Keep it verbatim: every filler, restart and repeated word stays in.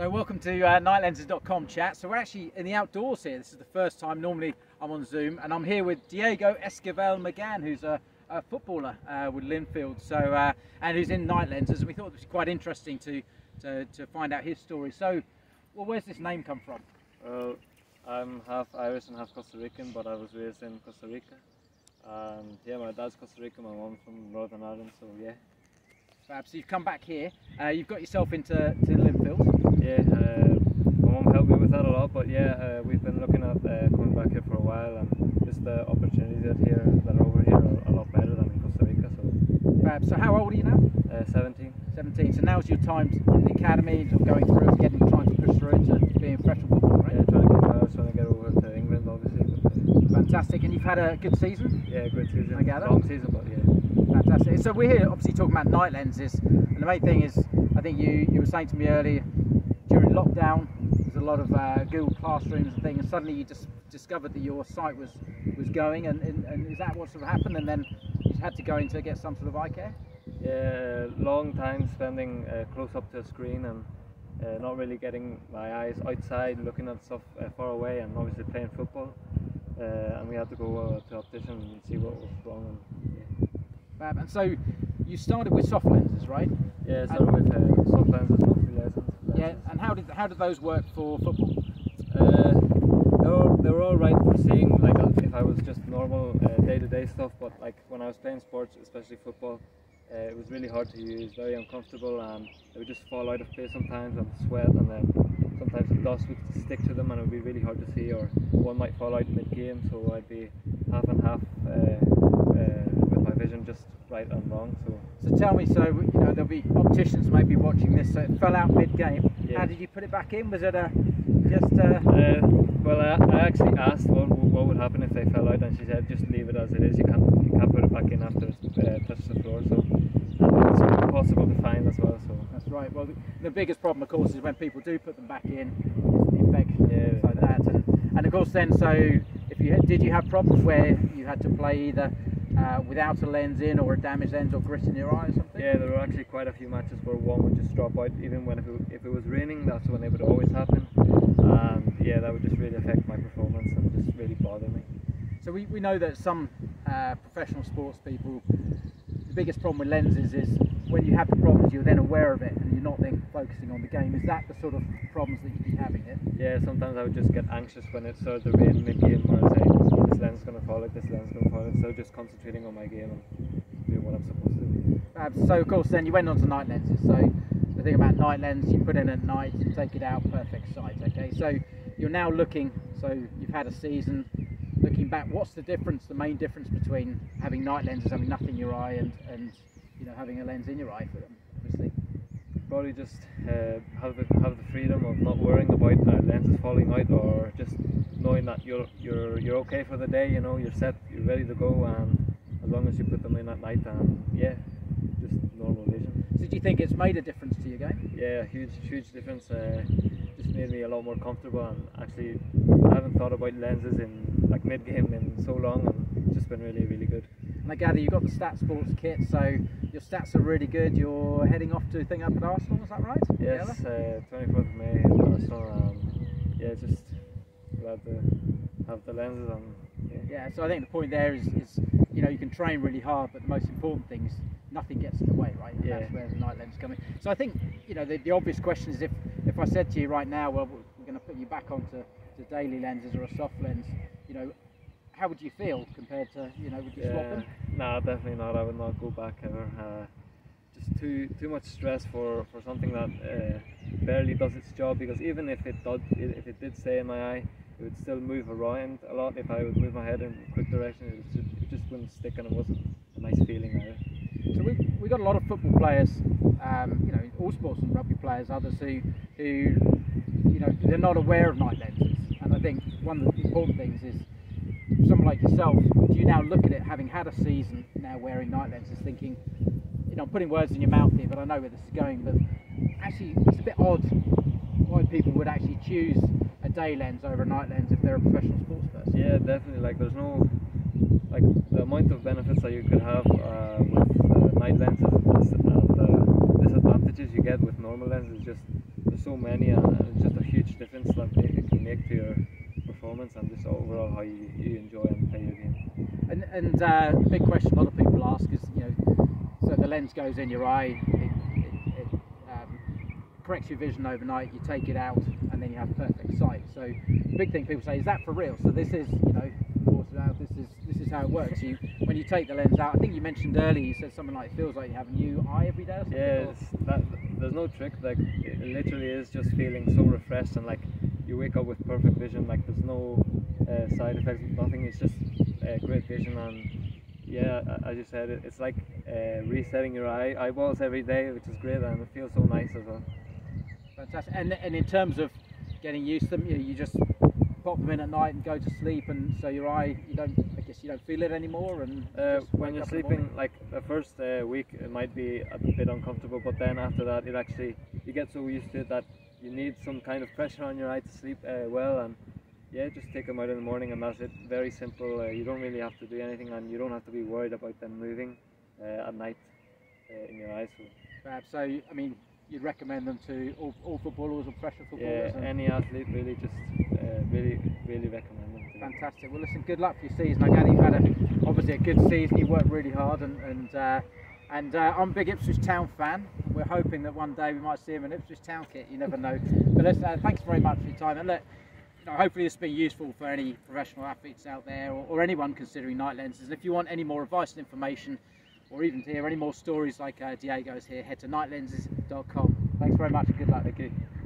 So welcome to uh, night lenses dot com chat. So we're actually in the outdoors here. This is the first time. Normally I'm on Zoom, and I'm here with Diego Esquivel McGann, who's a, a footballer uh, with Linfield, so uh, and who's in Night Lenses. And we thought it was quite interesting to, to to find out his story. So, well, where's this name come from? Well, I'm half Irish and half Costa Rican, but I was raised in Costa Rica. And yeah, my dad's Costa Rican, my mom's from Northern Ireland, so yeah. Fab. So you've come back here. Uh, you've got yourself into to Linfield. Yeah, uh, my mum helped me with that a lot, but yeah, uh, we've been looking at uh, coming back here for a while, and just the opportunities that here that are over here are a lot better than in Costa Rica. So, yeah. Fab. So how old are you now? Uh, Seventeen. Seventeen. So now's your time in the academy, sort of going through, getting trying to push through to being professional football, right? Yeah, trying to get out, trying to get over to England, obviously. But... Fantastic. And you've had a good season. Yeah, great season. I gather. Long season, but yeah. Fantastic. So we're here, obviously, talking about night lenses, and the main thing is, I think you you were saying to me earlier. During lockdown, there's a lot of uh, Google Classrooms and things, and suddenly you just discovered that your site was was going, and, and, and is that what sort of happened? And then you had to go in to get some sort of eye care? Yeah, long time spending uh, close up to a screen and uh, not really getting my eyes outside, looking at stuff uh, far away, and obviously playing football. Uh, and we had to go uh, to optician and see what was wrong. And, yeah. And so you started with soft lenses, right? Yeah, I started and with uh, soft lenses, mostly lenses. Yeah, and how did how did those work for football? Uh, they were, they were all right for seeing, like if I was just normal uh, day to day stuff, but like when I was playing sports, especially football, uh, it was really hard to use, very uncomfortable, and they would just fall out of place sometimes and sweat, and then sometimes the dust would stick to them and it would be really hard to see, or one might fall out mid game, so I'd be half and half uh, uh, with my vision just right and wrong. So. So tell me, so you know there'll be opticians maybe watching this. So it fell out mid-game. Yeah. How did you put it back in? Was it a just? A... Uh, well, I, I actually asked what, what would happen if they fell out, and she said just leave it as it is. You can't you can't put it back in after it's uh, touched the floor. So it's impossible to find as well. So that's right. Well, the, the biggest problem, of course, is when people do put them back in, is the infection, yeah, and things like that. And, and of course, then so if you did you have problems where you had to play either. Uh, without a lens in, or a damaged lens, or grit in your eye or something? Yeah, there were actually quite a few matches where one would just drop out, even when if it, if it was raining, that's when it would always happen. Um, yeah, that would just really affect my performance and just really bother me. So we, we know that some uh, professional sports people, the biggest problem with lenses is when you have the problems, you're then aware of it and you're not then focusing on the game. Is that the sort of problems that you'd be having here? Yeah, sometimes I would just get anxious when it started to rain mid-game, where I say, this lens is going to fall out, this lens is going to fall out, so just concentrating on my game and doing what I'm supposed to do. Uh, so of course then you went on to night lenses, so the thing about night lens, you put in at night, you take it out, perfect sight, okay? So you're now looking, so you've had a season, looking back, what's the difference, the main difference between having night lenses, having nothing in your eye, and, and you know, having a lens in your eye for them, obviously? Probably just uh, have, the, have the freedom of not worrying about uh, lenses falling out, or just knowing that you're you're you're okay for the day, you know, you're set, you're ready to go, and as long as you put them in at night, and yeah, just normal vision. So do you think it's made a difference to your game? Yeah, huge huge difference. Uh, just made me a lot more comfortable, and actually I haven't thought about lenses in like mid game in so long, and it's just been really really good. And I gather you got the Stat Sports kit, so your stats are really good. You're heading off to a thing up at Arsenal, is that right? Yes, uh, twenty-fourth of May at Arsenal. Um, yeah, just. Glad to have the lenses on. Yeah. Yeah, so I think the point there is, is, you know, you can train really hard, but the most important thing is nothing gets in the way, right? And yeah. That's where the night lens come in. So I think, you know, the, the obvious question is if, if I said to you right now, well, we're going to put you back onto to daily lenses or a soft lens, you know, how would you feel compared to, you know, would you yeah. swap them? No, definitely not. I would not go back ever. Uh, just too too much stress for, for something that uh, barely does its job, because even if it, does, if it did stay in my eye, it would still move around a lot. If I would move my head in a quick direction, it, was just, it just wouldn't stick, and it wasn't a nice feeling either. So we we got a lot of football players, um, you know, all sports and rugby players, others who who you know they're not aware of night lenses. And I think one of the important things is someone like yourself. Do you now look at it, having had a season now wearing night lenses, thinking, you know, I'm putting words in your mouth here, but I know where this is going. But actually, it's a bit odd why people would actually choose a day lens over a night lens if they're a professional sports person. Yeah, definitely. Like, there's no, like, the amount of benefits that you could have uh, with uh, night lenses and the disadvantages you get with normal lenses, just there's there's so many, and it's just a huge difference that it can make to your performance and just overall how you, you enjoy and play your game. And, and uh, the big question a lot of people ask is, you know, so the lens goes in your eye, it, it, it um, corrects your vision overnight, you take it out, and then you have perfect sight. So the big thing people say, is that for real? So this is, you know, this is this is how it works. You, when you take the lens out, I think you mentioned earlier, you said something like it feels like you have a new eye every day or something. Yeah, or? It's that, there's no trick, like it literally is just feeling so refreshed, and like you wake up with perfect vision, like there's no uh, side effects, nothing. It's just uh, great vision. And yeah, as you said, it, it's like uh, resetting your eye eyeballs every day, which is great, and it feels so nice as well. Fantastic. And, and in terms of getting used to them, you, you just pop them in at night and go to sleep, and so your eye, you don't, I guess you don't feel it anymore. And uh, when you're sleeping, like the first uh, week it might be a bit uncomfortable, but then after that it actually, you get so used to it that you need some kind of pressure on your eye to sleep uh, well. And yeah, just take them out in the morning and that's it. Very simple, uh, you don't really have to do anything, and you don't have to be worried about them moving uh, at night uh, in your eyes. So. Perhaps, so I mean, you'd recommend them to all, all footballers or professional footballers? Yeah, any athlete really, just uh, really, really recommend them. Fantastic. Well, listen, good luck for your season. I gather you've had a, obviously a good season. You worked really hard, and and uh, and uh, I'm a big Ipswich Town fan. We're hoping that one day we might see him in Ipswich Town kit. You never know. But listen, uh, thanks very much for your time. And look, you know, hopefully this has been useful for any professional athletes out there, or, or anyone considering night lenses. And if you want any more advice and information, or even to hear any more stories like uh, Diego's here, head to night lenses dot com. Thanks very much and good luck. Thank you.